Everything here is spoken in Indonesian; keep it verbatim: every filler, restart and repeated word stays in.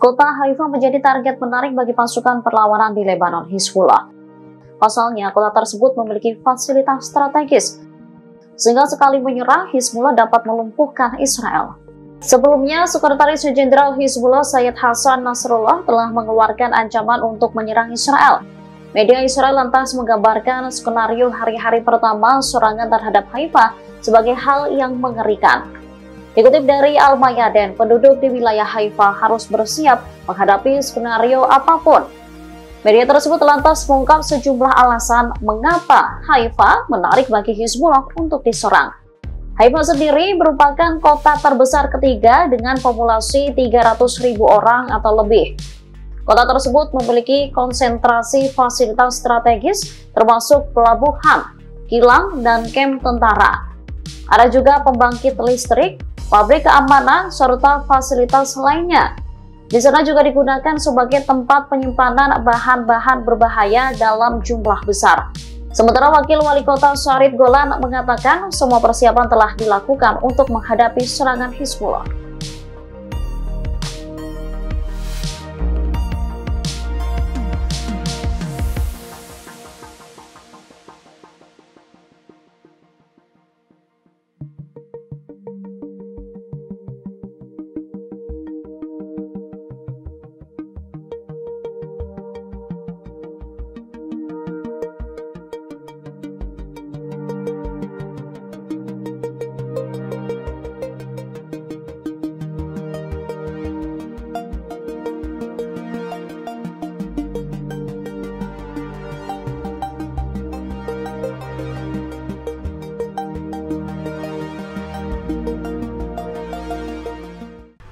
Kota Haifa menjadi target menarik bagi pasukan perlawanan di Lebanon Hizbullah. Pasalnya, kota tersebut memiliki fasilitas strategis, sehingga sekali menyerang, Hizbullah dapat melumpuhkan Israel. Sebelumnya, Sekretaris Jenderal Hizbullah Syed Hassan Nasrullah telah mengeluarkan ancaman untuk menyerang Israel. Media Israel lantas menggambarkan skenario hari-hari pertama serangan terhadap Haifa sebagai hal yang mengerikan. Dikutip dari Al-Mayaden, penduduk di wilayah Haifa harus bersiap menghadapi skenario apapun. Media tersebut lantas mengungkap sejumlah alasan mengapa Haifa menarik bagi Hizbullah untuk diserang. Haifa sendiri merupakan kota terbesar ketiga dengan populasi tiga ratus ribu orang atau lebih. Kota tersebut memiliki konsentrasi fasilitas strategis termasuk pelabuhan, kilang, dan kamp tentara. Ada juga pembangkit listrik, pabrik keamanan, serta fasilitas lainnya. Di sana juga digunakan sebagai tempat penyimpanan bahan-bahan berbahaya dalam jumlah besar. Sementara Wakil Wali Kota Syarif Golan mengatakan semua persiapan telah dilakukan untuk menghadapi serangan Hizbullah.